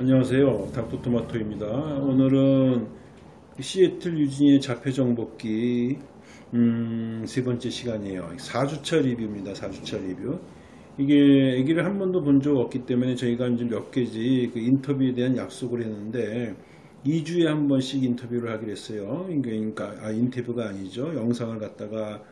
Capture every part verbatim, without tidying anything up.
안녕하세요. 닥터토마토입니다. 오늘은 시애틀 유진이의 자폐정복기 음, 세 번째 시간이에요. 사 주차 리뷰입니다. 사 주차 리뷰. 이게 얘기를 한 번도 본 적 없기 때문에 저희가 이제 몇 개지 그 인터뷰에 대한 약속을 했는데 이 주에 한 번씩 인터뷰를 하기로 했어요. 그러니까 아, 인터뷰가 아니죠. 영상을 갖다가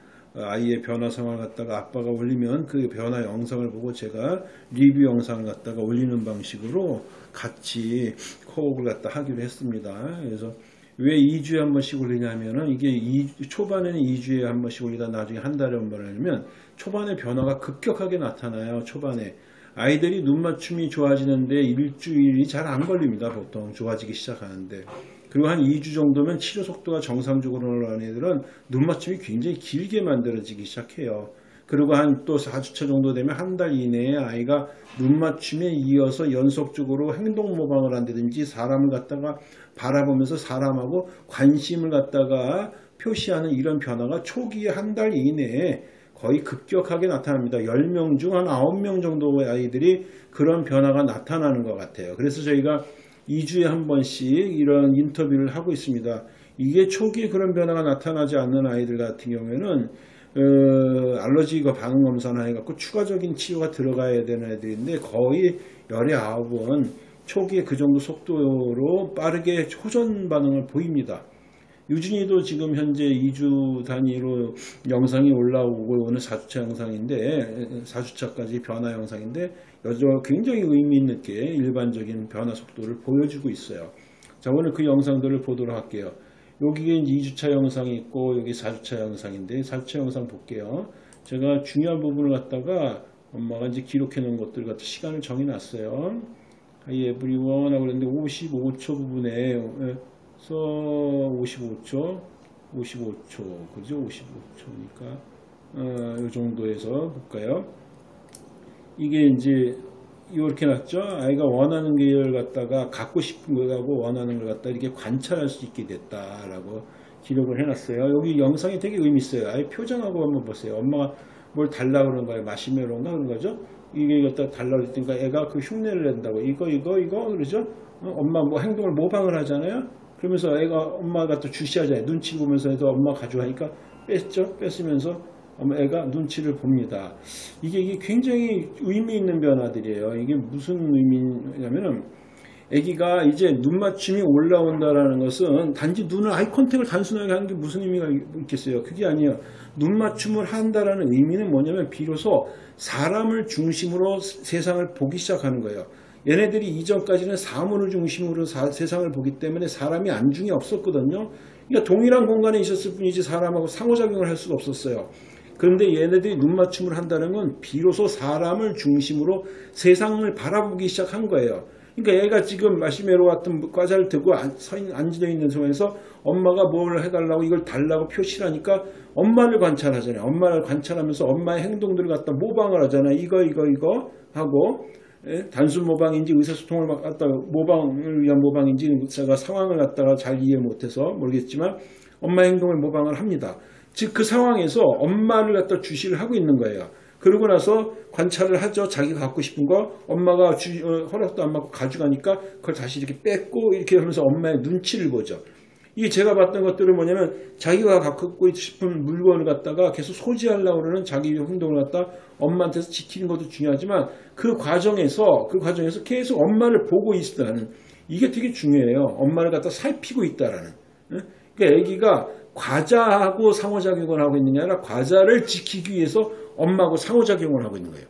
아이의 변화 상황을 갖다가 아빠가 올리면 그 변화 영상을 보고 제가 리뷰 영상을 갖다가 올리는 방식으로 같이 코업을 갖다 하기로 했습니다. 그래서 왜 이 주에 한 번씩 올리냐면은 이게 이 주, 초반에는 이 주에 한 번씩 올리다 나중에 한 달에 한 번 올리면 초반에 변화가 급격하게 나타나요. 초반에 아이들이 눈 맞춤이 좋아지는데 일주일이 잘 안 걸립니다. 보통 좋아지기 시작하는데. 그리고 한 이 주 정도면 치료 속도가 정상적으로 올라가는 애들은 눈 맞춤이 굉장히 길게 만들어지기 시작해요. 그리고 한 또 사 주차 정도 되면 한 달 이내에 아이가 눈 맞춤에 이어서 연속적으로 행동 모방을 한다든지 사람을 갖다가 바라보면서 사람하고 관심을 갖다가 표시하는 이런 변화가 초기에 한 달 이내에 거의 급격하게 나타납니다. 열 명 중 한 아홉 명 정도의 아이들이 그런 변화가 나타나는 것 같아요. 그래서 저희가 이 주에 한 번씩 이런 인터뷰를 하고 있습니다. 이게 초기에 그런 변화가 나타나지 않는 아이들 같은 경우에는 어, 알러지 반응 검사나 해갖고 추가적인 치료가 들어가야 되는 애들인데 거의 열의 아홉은 초기에 그 정도 속도로 빠르게 호전 반응을 보입니다. 유진이도 지금 현재 이 주 단위로 영상이 올라오고 오늘 사 주차 영상인데 사 주차까지 변화 영상인데 여전히 굉장히 의미 있게 일반적인 변화 속도를 보여주고 있어요. 자, 오늘 그 영상들을 보도록 할게요. 여기에 이 주차 영상이 있고 여기 사 주차 영상인데 사 주차 영상 볼게요. 제가 중요한 부분을 갖다가 엄마가 이제 기록해 놓은 것들 갖다 시간을 정해 놨어요. 하이 에브리원 하고 그랬는데 오십오 초 부분에 써 오십오 초, 오십오 초, 그죠? 오십오 초니까 어, 이 정도에서 볼까요? 이게 이제 이렇게 났죠. 아이가 원하는 걸 갖다가 갖고 싶은 거하고 원하는 걸 갖다 이렇게 관찰할 수 있게 됐다라고 기록을 해놨어요. 여기 영상이 되게 의미 있어요. 아이 표정하고 한번 보세요. 엄마가 뭘 달라고 그런 거예요. 마시멜로인가 그런 거죠. 이게 갖다 달라고 했으니까 애가 그 흉내를 낸다고 이거 이거 이거 그러죠. 어? 엄마 뭐 행동을 모방을 하잖아요. 그러면서 애가 엄마가 또 주시하잖아요. 눈치 보면서 해도 엄마 가져가니까 뺐죠. 뺐으면서 애가 눈치를 봅니다. 이게, 이게 굉장히 의미 있는 변화들이에요. 이게 무슨 의미냐면은 애기가 이제 눈 맞춤이 올라온다라는 것은 단지 눈을 아이 컨택을 단순하게 하는 게 무슨 의미가 있겠어요. 그게 아니에요. 눈 맞춤을 한다라는 의미는 뭐냐면 비로소 사람을 중심으로 세상을 보기 시작하는 거예요. 얘네들이 이전까지는 사물을 중심으로 사, 세상을 보기 때문에 사람이 안중에 없었거든요. 그러니까 동일한 공간에 있었을 뿐이지 사람하고 상호작용을 할 수가 없었어요. 그런데 얘네들이 눈 맞춤을 한다는 건 비로소 사람을 중심으로 세상을 바라보기 시작한 거예요. 그러니까 얘가 지금 마시멜로 같은 과자를 들고 앉아 있는 상황에서 엄마가 뭘 해달라고 이걸 달라고 표시를 하니까 엄마를 관찰하잖아요. 엄마를 관찰하면서 엄마의 행동들을 갖다 모방을 하잖아요. 이거 이거 이거 하고 예? 단순 모방인지 의사소통을 갖다 모방을 위한 모방인지 제가 상황을 갖다가 잘 이해 못해서 모르겠지만 엄마 행동을 모방을 합니다. 즉 그 상황에서 엄마를 갖다 주시를 하고 있는 거예요. 그러고 나서 관찰을 하죠. 자기가 갖고 싶은 거 엄마가 주, 허락도 안 받고 가져가니까 그걸 다시 이렇게 뺏고 이렇게 하면서 엄마의 눈치를 보죠. 이게 제가 봤던 것들은 뭐냐면 자기가 갖고 싶은 물건을 갖다가 계속 소지하려고 그러는 자기 행동을 갖다 엄마한테서 지키는 것도 중요하지만 그 과정에서 그 과정에서 계속 엄마를 보고 있다는 이게 되게 중요해요. 엄마를 갖다 살피고 있다라는. 그러니까 아기가 과자하고 상호작용을 하고 있는 게 아니라 과자를 지키기 위해서 엄마하고 상호작용을 하고 있는 거예요.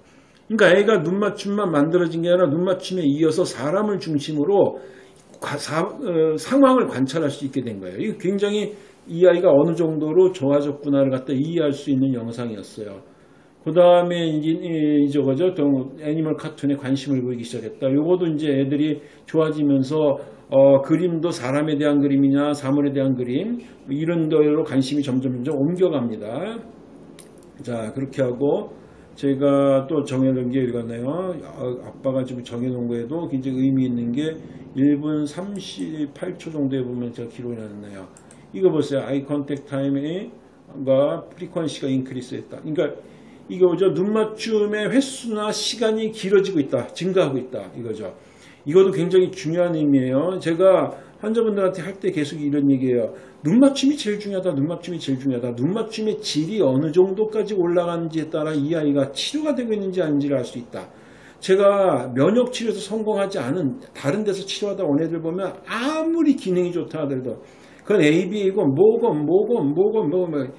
그러니까 애가 눈맞춤만 만들어진 게 아니라 눈맞춤에 이어서 사람을 중심으로 사, 어, 상황을 관찰할 수 있게 된 거예요. 이거 굉장히 이 아이가 어느 정도로 좋아졌구나를 갖다 이해할 수 있는 영상이었어요. 그 다음에 이제 그죠 애니멀 카툰에 관심을 보이기 시작했다. 요것도 이제 애들이 좋아지면서 어, 그림도 사람에 대한 그림이냐 사물에 대한 그림 이런 데로 관심이 점점점 옮겨갑니다. 자 그렇게 하고 제가 또 정해놓은 게 이거네요. 아빠가 지금 정해놓은 거에도 굉장히 의미 있는 게 일 분 삼십팔 초 정도에 보면 제가 기록해놨네요. 이거 보세요. 아이 컨택 타임과 프리퀀시가 인크리스 했다. 그러니까 이거죠. 눈맞춤의 횟수나 시간이 길어지고 있다. 증가하고 있다. 이거죠. 이것도 굉장히 중요한 의미예요. 제가 환자분들한테 할 때 계속 이런 얘기예요. 눈맞춤이 제일 중요하다. 눈맞춤이 제일 중요하다. 눈맞춤의 질이 어느 정도까지 올라가는지에 따라 이 아이가 치료가 되고 있는지 아닌지를 알 수 있다. 제가 면역치료에서 성공하지 않은 다른 데서 치료하다 온 애들 보면 아무리 기능이 좋다 하더라도 그건 에이비이고 뭐건 뭐건 뭐건 뭐건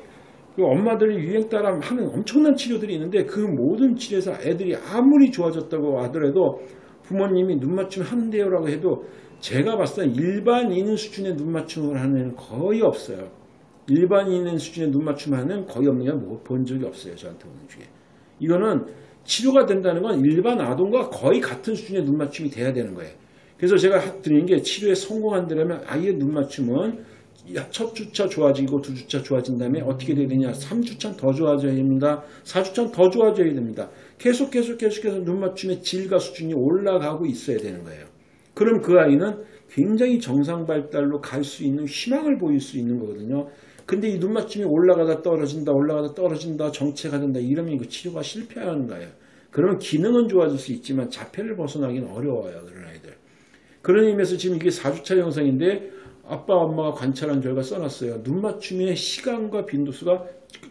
엄마들이 유행 따라 하는 엄청난 치료들이 있는데 그 모든 치료에서 애들이 아무리 좋아졌다고 하더라도 부모님이 눈맞춤 한대요 라고 해도 제가 봤을 때 일반인 수준의 눈맞춤을 하는 애는 거의 없어요. 일반인 수준의 눈맞춤하는 거의 없는 게 못 본 적이 없어요. 저한테 오는 중에. 이거는 치료가 된다는 건 일반 아동과 거의 같은 수준의 눈맞춤이 돼야 되는 거예요. 그래서 제가 드리는 게 치료에 성공한다면 아이의 눈맞춤은 첫 주차 좋아지고 두 주차 좋아진 다음에 어떻게 돼야 되냐. 삼 주차는 더 좋아져야 됩니다. 사 주차는 더 좋아져야 됩니다. 계속 계속 계속해서 눈맞춤의 질과 수준이 올라가고 있어야 되는 거예요. 그럼 그 아이는 굉장히 정상 발달로 갈 수 있는 희망을 보일 수 있는 거거든요. 근데 이 눈맞춤이 올라가다 떨어진다 올라가다 떨어진다 정체가 된다 이러면 이거 치료가 실패하는 거예요. 그러면 기능은 좋아질 수 있지만 자폐를 벗어나기는 어려워요. 그런 아이들. 그런 의미에서 지금 이게 사 주차 영상인데 아빠 엄마가 관찰한 결과 써놨어요. 눈맞춤의 시간과 빈도수가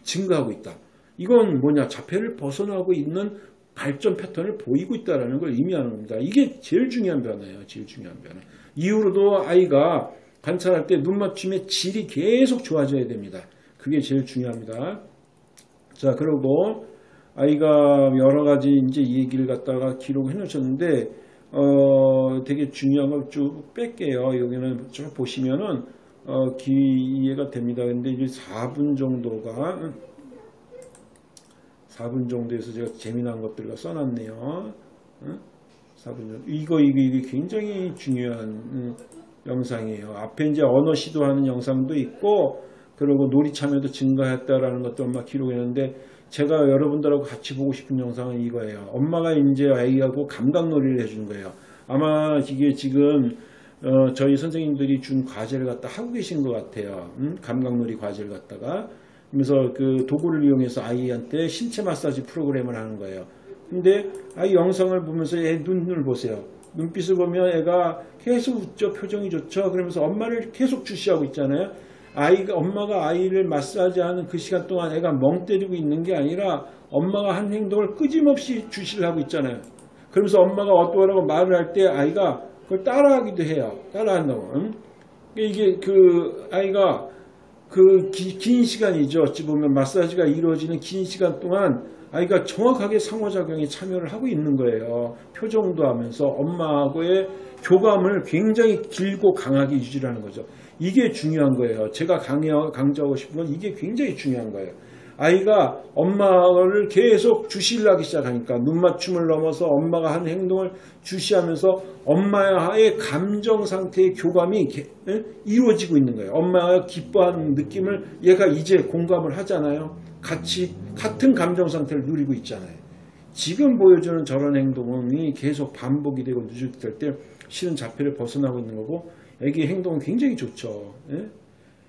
증가하고 있다. 이건 뭐냐 자폐를 벗어나고 있는 발전 패턴을 보이고 있다는 걸 의미하는 겁니다. 이게 제일 중요한 변화예요. 제일 중요한 변화. 이후로도 아이가 관찰할 때 눈맞춤의 질이 계속 좋아져야 됩니다. 그게 제일 중요합니다. 자 그리고 아이가 여러 가지 이제 얘기를 갖다가 기록을 해놓으셨는데 어 되게 중요한 걸 쭉 뺄게요. 여기는 쭉 보시면은 어 기, 이해가 됩니다. 근데 이제 사 분 정도가 사 분 정도에서 제가 재미난 것들과 써놨네요. 응? 사 분 정도. 이거 이거 이게 굉장히 중요한 응, 영상이에요. 앞에 이제 언어 시도하는 영상도 있고 그리고 놀이 참여도 증가했다라는 것도 엄마 기록했는데. 제가 여러분들하고 같이 보고 싶은 영상은 이거예요. 엄마가 이제 아이하고 감각놀이를 해주는 거예요. 아마 이게 지금 어 저희 선생님들이 준 과제를 갖다 하고 계신 것 같아요. 음? 감각놀이 과제를 갖다가 그래서 그 도구를 이용해서 아이한테 신체 마사지 프로그램을 하는 거예요. 근데 아이 영상을 보면서 애 눈을 보세요. 눈빛을 보면 애가 계속 웃죠. 표정이 좋죠. 그러면서 엄마를 계속 주시하고 있잖아요. 아이가 엄마가 아이를 마사지하는 그 시간 동안 애가 멍 때리고 있는 게 아니라 엄마가 한 행동을 끊임없이 주시를 하고 있잖아요. 그러면서 엄마가 어떠하라고 말을 할 때 아이가 그걸 따라하기도 해요. 따라한다고. 응? 이게 그 아이가 그 긴 시간이죠. 어찌 보면 마사지가 이루어지는 긴 시간 동안 아이가 정확하게 상호작용에 참여를 하고 있는 거예요. 표정도 하면서 엄마하고의 교감을 굉장히 길고 강하게 유지하는 거죠. 이게 중요한 거예요. 제가 강요, 강조하고 싶은 건 이게 굉장히 중요한 거예요. 아이가 엄마를 계속 주시를 하기 시작하니까 눈맞춤을 넘어서 엄마가 하는 행동을 주시하면서 엄마의 감정 상태의 교감이 이루어지고 있는 거예요. 엄마가 기뻐하는 느낌을 얘가 이제 공감을 하잖아요. 같이 같은 감정 상태를 누리고 있잖아요. 지금 보여주는 저런 행동이 계속 반복이 되고 누적될 때 실은 자폐를 벗어나고 있는 거고 애기 행동은 굉장히 좋죠. 예?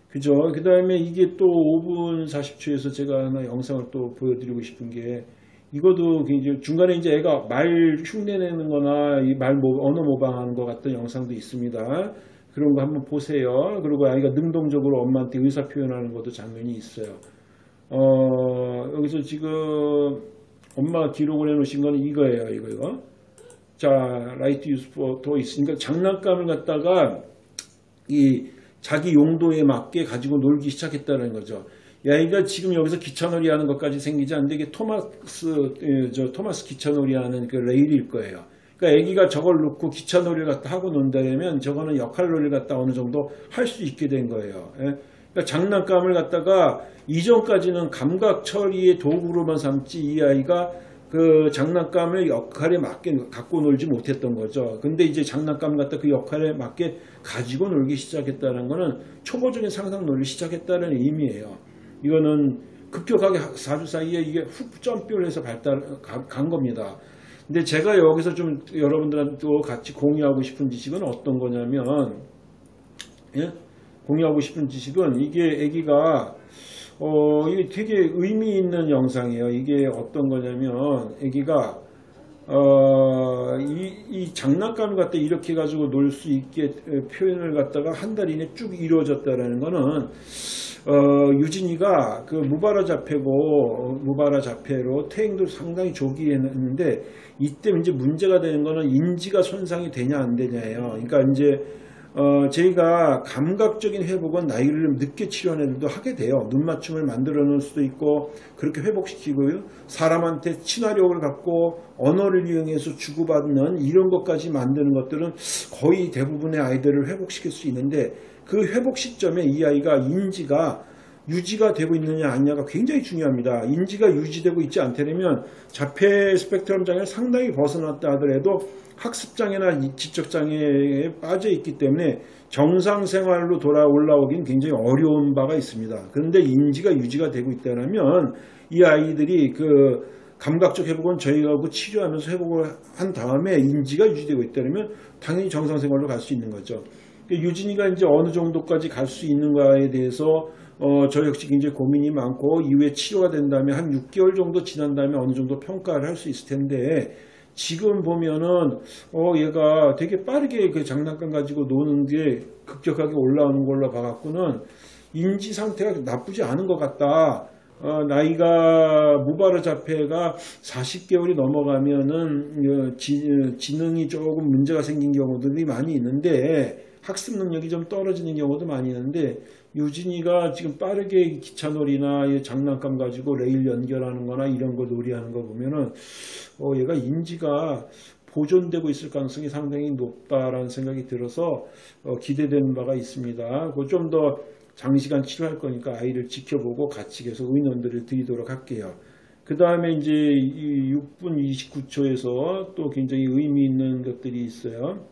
그죠? 그 다음에 이게 또 오 분 사십 초에서 제가 하나 영상을 또 보여드리고 싶은 게 이것도 굉장히 중간에 이제 애가 말 흉내내는 거나 이 말 언어 모방하는 것 같은 영상도 있습니다. 그런 거 한번 보세요. 그리고 아이가 능동적으로 엄마한테 의사 표현하는 것도 장면이 있어요. 어, 여기서 지금 엄마가 기록을 해놓으신 거는 이거예요. 이거, 이거. 자, 라이트 유스포도 있으니까 장난감을 갖다가 이 자기 용도에 맞게 가지고 놀기 시작했다는 거죠. 아이가 지금 여기서 기차놀이 하는 것까지 생기지 않는데 이게 토마스, 저 토마스 기차놀이 하는 그 레일일 거예요. 그러니까 아기가 저걸 놓고 기차놀이를 갖다 하고 논다면 저거는 역할놀이를 갖다 어느 정도 할 수 있게 된 거예요. 그러니까 장난감을 갖다가 이전까지는 감각 처리의 도구로만 삼지 이 아이가 그 장난감을 역할에 맞게 갖고 놀지 못했던 거죠. 근데 이제 장난감 갖다 그 역할에 맞게 가지고 놀기 시작했다는 거는 초보적인 상상 놀이를 시작했다는 의미예요. 이거는 급격하게 사 주 사이에 이게 훅 점프를 해서 발달 간 겁니다. 근데 제가 여기서 좀 여러분들하고 같이 공유하고 싶은 지식은 어떤 거냐면 예? 공유하고 싶은 지식은 이게 애기가 어, 이게 되게 의미 있는 영상이에요. 이게 어떤 거냐면, 아기가, 어, 이, 이 장난감을 갖다 이렇게 가지고 놀 수 있게 표현을 갖다가 한 달 이내 쭉 이루어졌다라는 거는, 어, 유진이가 그 무바라 자폐고, 무바라 자폐로 퇴행도 상당히 조기에 했는데, 이때 이제 문제가 되는 거는 인지가 손상이 되냐 안 되냐예요. 그러니까 이제, 어, 저희가 감각적인 회복은 나이를 늦게 치료하는 애들도 하게 돼요. 눈 맞춤을 만들어 놓을 수도 있고, 그렇게 회복시키고요. 사람한테 친화력을 갖고, 언어를 이용해서 주고받는 이런 것까지 만드는 것들은 거의 대부분의 아이들을 회복시킬 수 있는데, 그 회복 시점에 이 아이가 인지가 유지가 되고 있느냐 아니냐가 굉장히 중요합니다. 인지가 유지되고 있지 않다면 자폐 스펙트럼 장애를 상당히 벗어났다 하더라도 학습장애나 지적장애에 빠져있기 때문에 정상생활로 돌아 올라오긴 굉장히 어려운 바가 있습니다. 그런데 인지가 유지가 되고 있다면 이 아이들이 그 감각적 회복은 저희가 그 치료하면서 회복을 한 다음에 인지가 유지되고 있다면 당연히 정상생활로 갈 수 있는 거죠. 유진이가 이제 어느 정도까지 갈 수 있는가에 대해서 어, 저 역시 굉장히 고민이 많고, 이후에 치료가 된 다음에 한 육 개월 정도 지난 다음에 어느 정도 평가를 할 수 있을 텐데, 지금 보면은 어 얘가 되게 빠르게 그 장난감 가지고 노는 게 급격하게 올라오는 걸로 봐갖고는 인지 상태가 나쁘지 않은 것 같다. 어, 나이가 무바라 자폐가 사십 개월이 넘어가면은 지, 지능이 조금 문제가 생긴 경우들이 많이 있는데, 학습 능력이 좀 떨어지는 경우도 많이 있는데, 유진이가 지금 빠르게 기차놀이나 장난감 가지고 레일 연결하는 거나 이런 거 놀이하는 거 보면은 어 얘가 인지가 보존되고 있을 가능성이 상당히 높다라는 생각이 들어서 어 기대되는 바가 있습니다. 그 좀 더 장시간 치료할 거니까 아이를 지켜보고 같이 계속 의논들을 드리도록 할게요. 그 다음에 이제 이 육 분 이십구 초에서 또 굉장히 의미 있는 것들이 있어요.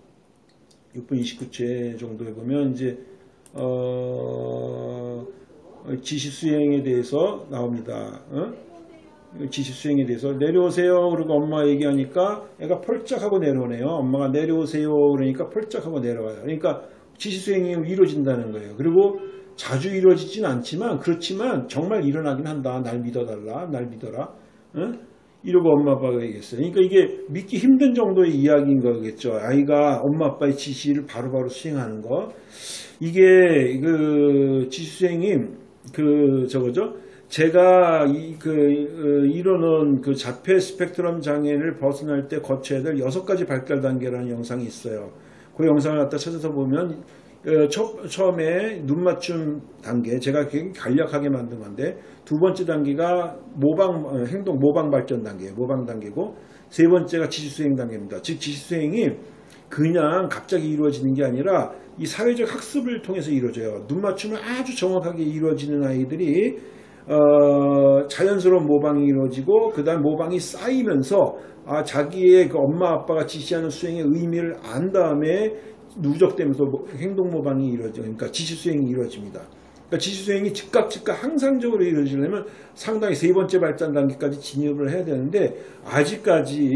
육 분 이십구 초 정도에 보면 이제 어, 지시 수행에 대해서 나옵니다. 어? 지시 수행에 대해서 내려오세요. 그리고 엄마 얘기하니까 애가 펄쩍하고 내려오네요. 엄마가 내려오세요. 그러니까 펄쩍하고 내려와요. 그러니까 지시 수행이 이루어진다는 거예요. 그리고 자주 이루어지진 않지만, 그렇지만 정말 일어나긴 한다. 날 믿어달라. 날 믿어라. 어? 이러고 엄마 아빠가 얘기했어요. 그러니까 이게 믿기 힘든 정도의 이야기인 거겠죠. 아이가 엄마 아빠의 지시를 바로바로 수행하는 거. 이게 그 지시 수행이 그 저거죠. 제가 이 그 이뤄놓은 그 자폐 스펙트럼 장애를 벗어날 때 거쳐야 될 여섯 가지 발달 단계라는 영상이 있어요. 그 영상을 갖다 찾아서 보면 처음에 눈 맞춤 단계, 제가 굉장히 간략하게 만든 건데, 두 번째 단계가 모방, 행동 모방 발전 단계예요. 모방 단계고, 세 번째가 지시 수행 단계입니다. 즉 지시 수행이 그냥 갑자기 이루어지는 게 아니라 이 사회적 학습을 통해서 이루어져요. 눈 맞춤을 아주 정확하게 이루어지는 아이들이 어, 자연스러운 모방이 이루어지고, 그 다음 모방이 쌓이면서 아, 자기의 그 엄마 아빠가 지시하는 수행의 의미를 안 다음에 누적되면서 행동 모방이 이루어져. 그러니까 지시 수행이 이루어집니다. 그러니까 지시 수행이 즉각 즉각 항상적으로 이루어지려면 상당히 세 번째 발전 단계까지 진입을 해야 되는데, 아직까지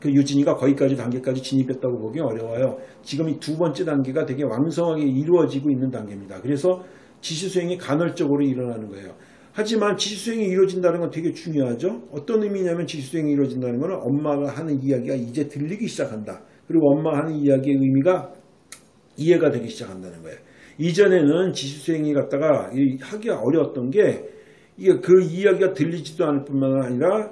그 유진이가 거기까지 단계까지 진입했다고 보기 어려워요. 지금 이 두 번째 단계가 되게 왕성하게 이루어지고 있는 단계입니다. 그래서 지시 수행이 간헐적으로 일어나는 거예요. 하지만 지시 수행이 이루어진다는 건 되게 중요하죠. 어떤 의미냐면 지시 수행이 이루어진다는 거는 엄마가 하는 이야기가 이제 들리기 시작한다. 그리고 엄마 하는 이야기의 의미가 이해가 되기 시작한다는 거예요. 이전에는 지시 수행이 갖다가 하기가 어려웠던 게, 이게 그 이야기가 들리지도 않을 뿐만 아니라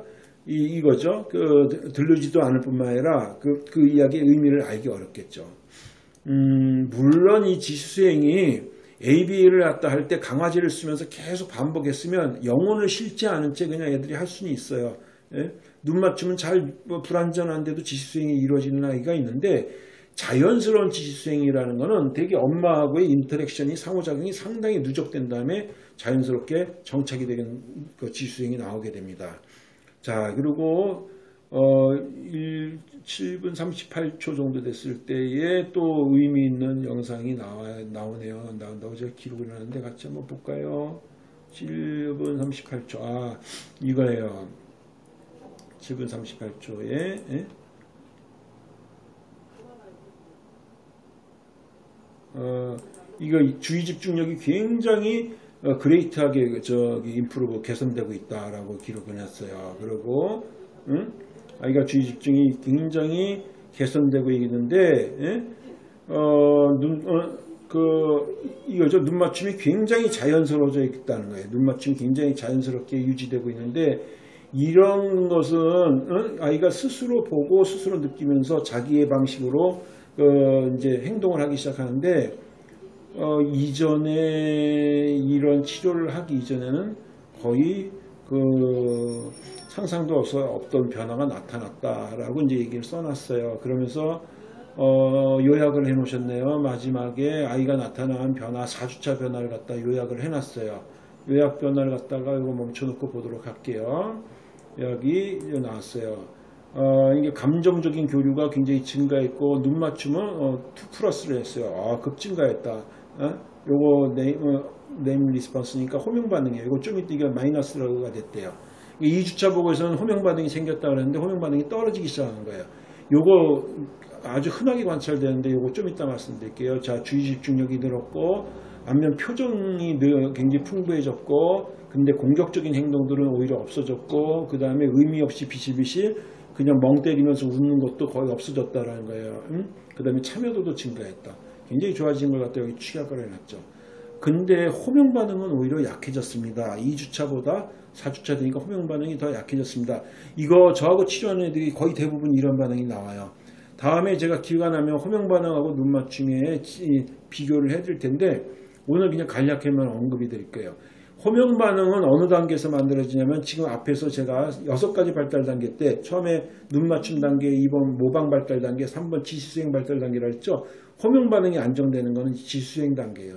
이, 이거죠. 그 들리지도 않을 뿐만 아니라 그, 그 이야기의 의미를 알기 어렵겠죠. 음, 물론 이 지시 수행이 에이비를 갖다 할 때 강화제를 쓰면서 계속 반복했으면 영혼을 실지 않은 채 그냥 애들이 할 수는 있어요. 예? 눈 맞춤은 잘 불완전한데도 지시 수행이 이루어지는 아이가 있는데, 자연스러운 지시 수행이라는 거는 되게 엄마하고의 인터랙션이 상호작용이 상당히 누적된 다음에 자연스럽게 정착이 되는 그 지시 수행이 나오게 됩니다. 자, 그리고 어 칠 분 삼십팔 초 정도 됐을 때에 또 의미 있는 영상이 나와 나오네요. 나온다고 제가 기록을 하는데 같이 한번 볼까요? 칠 분 삼십팔 초. 아, 이거예요. 칠 분 삼십팔 초에 예? 어, 이거 주의 집중력이 굉장히 어, 그레이트하게 저기 인프로브 개선되고 있다라고 기록을 했어요. 그리고 응? 자기가 주의 집중이 굉장히 개선되고 있는데, 예? 어, 눈, 어, 그, 이거죠. 눈 맞춤이 굉장히 자연스러워져 있다는 거예요. 눈 맞춤이 굉장히 자연스럽게 유지되고 있는데, 이런 것은, 응? 아이가 스스로 보고 스스로 느끼면서 자기의 방식으로, 어, 이제 행동을 하기 시작하는데, 어, 이전에, 이런 치료를 하기 이전에는 거의, 그, 상상도 없어, 없던 변화가 나타났다라고 이제 얘기를 써놨어요. 그러면서, 어, 요약을 해놓으셨네요. 마지막에 아이가 나타난 변화, 사 주차 변화를 갖다 요약을 해놨어요. 요약 변화를 갖다가 이거 멈춰놓고 보도록 할게요. 여기 나왔어요. 어, 이게 감정적인 교류가 굉장히 증가했고, 눈 맞춤은 어, 이 플러스를 했어요. 아, 급 증가했다. 어? 요거 네임, 어, 네임 리스폰스니까 호명 반응이에요. 이거 좀 이따 이게 마이너스가 됐대요. 이 주차 보고에서는 호명 반응이 생겼다고 그랬는데, 호명 반응이 떨어지기 시작한 거예요. 요거 아주 흔하게 관찰되는데, 요거 좀 이따 말씀드릴게요. 자, 주의 집중력이 늘었고, 반면 표정이 굉장히 풍부해졌고, 근데 공격적인 행동들은 오히려 없어졌고, 그 다음에 의미 없이 비실비실 그냥 멍 때리면서 웃는 것도 거의 없어졌다라는 거예요. 응? 그 다음에 참여도도 증가했다. 굉장히 좋아진 것 같아요. 여기 취약을 해놨죠. 근데 호명 반응은 오히려 약해졌습니다. 이 주차보다 사 주차 되니까 호명 반응이 더 약해졌습니다. 이거 저하고 치료하는 애들이 거의 대부분 이런 반응이 나와요. 다음에 제가 기회가 나면 호명 반응하고 눈 맞춤에 비교를 해드릴 텐데, 오늘 그냥 간략히만 언급이 드릴게요. 호명 반응은 어느 단계에서 만들어지냐면, 지금 앞에서 제가 여섯 가지 발달 단계 때 처음에 눈 맞춤 단계, 이 번 모방 발달 단계, 삼 번 지시수행 발달 단계라 했죠. 호명 반응이 안정되는 것은 지시수행 단계예요.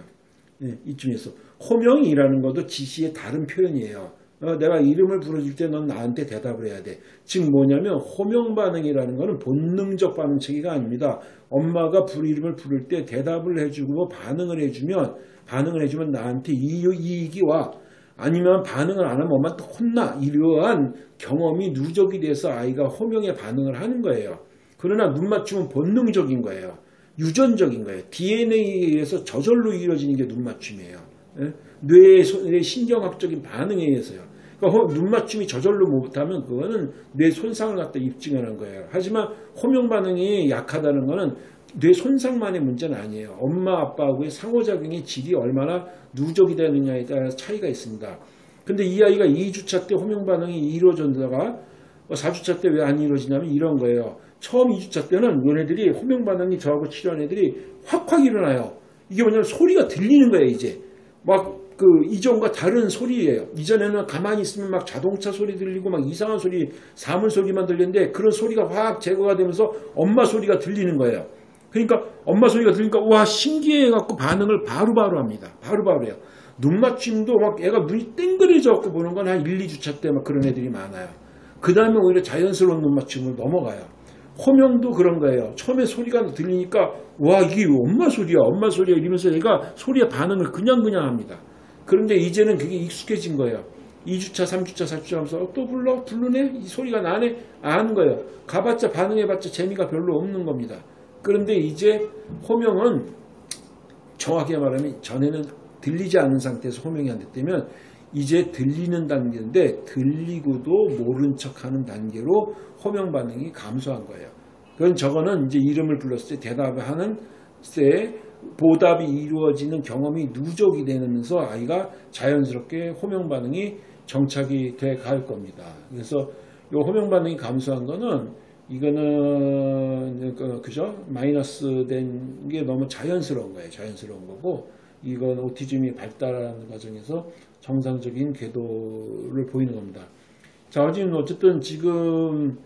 네, 이쯤에서 호명이라는 것도 지시의 다른 표현이에요. 어, 내가 이름을 부르실 때 넌 나한테 대답을 해야 돼. 즉 뭐냐면, 호명 반응이라는 것은 본능적 반응 체계가 아닙니다. 엄마가 이름을 부를 때 대답을 해주고 반응을 해주면 반응을 해주면 나한테 이익이 와. 아니면 반응을 안 하면 엄마한테 혼나. 이러한 경험이 누적이 돼서 아이가 호명에 반응을 하는 거예요. 그러나 눈 맞춤은 본능적인 거예요. 유전적인 거예요. 디엔에이에 의해서 저절로 이루어지는 게 눈 맞춤이에요. 예? 뇌의, 소, 뇌의 신경학적인 반응에 의해서요. 그러니까 눈 맞춤이 저절로 못하면 그거는 뇌 손상을 갖다 입증하는 거예요. 하지만 호명 반응이 약하다는 거는 뇌 손상만의 문제는 아니에요. 엄마 아빠하고의 상호작용의 질이 얼마나 누적이 되느냐에 따라 차이가 있습니다. 근데 이 아이가 이 주차 때 호명 반응이 이루어졌다가 사 주차 때 왜 안 이루어지냐면 이런 거예요. 처음 이 주차 때는 얘네들이 호명 반응이 저하고 치료한 애들이 확확 일어나요. 이게 뭐냐면 소리가 들리는 거예요. 이제 막 그 이전과 다른 소리예요. 이전에는 가만히 있으면 막 자동차 소리 들리고 막 이상한 소리, 사물 소리만 들리는데, 그런 소리가 확 제거가 되면서 엄마 소리가 들리는 거예요. 그러니까 엄마 소리가 들리니까 와, 신기해갖고 반응을 바로바로 합니다. 바로바로 해요. 눈 맞춤도 막 애가 눈이 땡그려져갖고 보는 건 한 일, 이 주차 때 막 그런 애들이 많아요. 그 다음에 오히려 자연스러운 눈 맞춤을 넘어가요. 호명도 그런 거예요. 처음에 소리가 들리니까 와, 이게 엄마 소리야, 엄마 소리야 이러면서 애가 소리에 반응을 그냥 그냥 합니다. 그런데 이제는 그게 익숙해진 거예요. 이 주차, 삼 주차, 사 주차 하면서 어, 또 불러? 부르네? 이 소리가 나네? 아는 거예요. 가봤자 반응해봤자 재미가 별로 없는 겁니다. 그런데 이제 호명은, 정확하게 말하면 전에는 들리지 않은 상태에서 호명이 안 됐다면 이제 들리는 단계인데, 들리고도 모른 척하는 단계로 호명 반응이 감소한 거예요. 그건 저거는 이제 이름을 불렀을 때 대답하는 때 보답이 이루어지는 경험이 누적이 되면서 아이가 자연스럽게 호명 반응이 정착이 돼 갈 겁니다. 그래서 이 호명 반응이 감소한 거는, 이거는 그죠? 마이너스 된 게 너무 자연스러운 거예요. 자연스러운 거고, 이건 오티즘이 발달하는 과정에서 정상적인 궤도를 보이는 겁니다. 자, 어쨌든 지금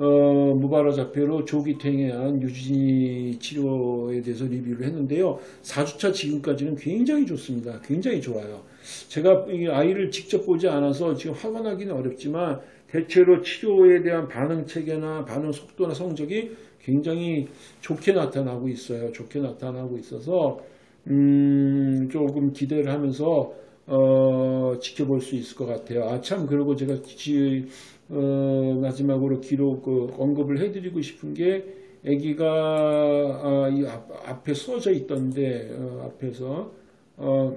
어, 무발화 자폐로 조기 퇴행한 유진이 치료에 대해서 리뷰를 했는데요. 사 주차 지금까지는 굉장히 좋습니다. 굉장히 좋아요. 제가 이 아이를 직접 보지 않아서 지금 확언하기는 어렵지만, 대체로 치료에 대한 반응 체계나 반응 속도나 성적이 굉장히 좋게 나타나고 있어요. 좋게 나타나고 있어서 음, 조금 기대를 하면서 어, 지켜볼 수 있을 것 같아요. 아, 참, 그리고 제가 지, 어, 마지막으로 기록 그, 언급을 해드리고 싶은 게, 아기가 아, 이 앞, 앞에 써져 있던데 어, 앞에서 어,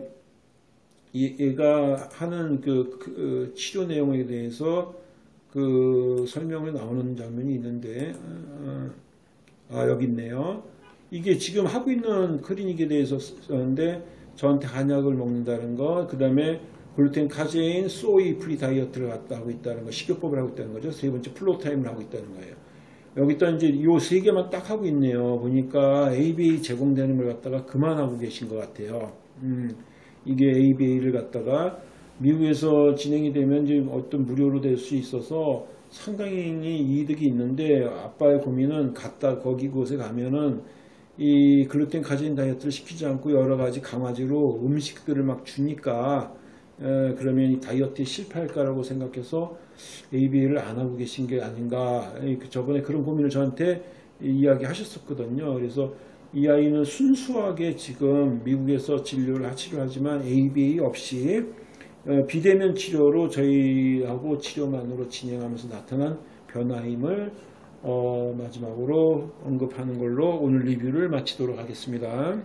얘, 얘가 하는 그, 그 치료 내용에 대해서 그 설명에 나오는 장면이 있는데, 아, 아 여기 있네요. 이게 지금 하고 있는 클리닉에 대해서 썼는데, 저한테 한약을 먹는다는 거, 그 다음에 글루텐, 카제인, 소이 프리 다이어트를 하고 있다는 거, 식이요법을 하고 있다는 거죠. 세 번째 플로타임을 하고 있다는 거예요. 여기다 이제 이 세 개만 딱 하고 있네요. 보니까 에이비에이 제공되는 걸 갖다가 그만하고 계신 것 같아요. 음, 이게 에이비에이를 갖다가 미국에서 진행이 되면 이제 어떤 무료로 될 수 있어서 상당히 이득이 있는데, 아빠의 고민은 갔다 거기 곳에 가면은 이 글루텐 카제인 다이어트를 시키지 않고 여러 가지 강화제로 음식들을 막 주니까, 에, 그러면 이 다이어트에 실패할까라고 생각해서 에이비에이를 안 하고 계신 게 아닌가. 저번에 그런 고민을 저한테 이야기 하셨었거든요. 그래서 이 아이는 순수하게 지금 미국에서 진료를 치료하지만 에이비에이 없이 비대면 치료로 저희하고 치료만으로 진행하면서 나타난 변화임을 어, 마지막으로 언급하는 걸로 오늘 리뷰를 마치도록 하겠습니다.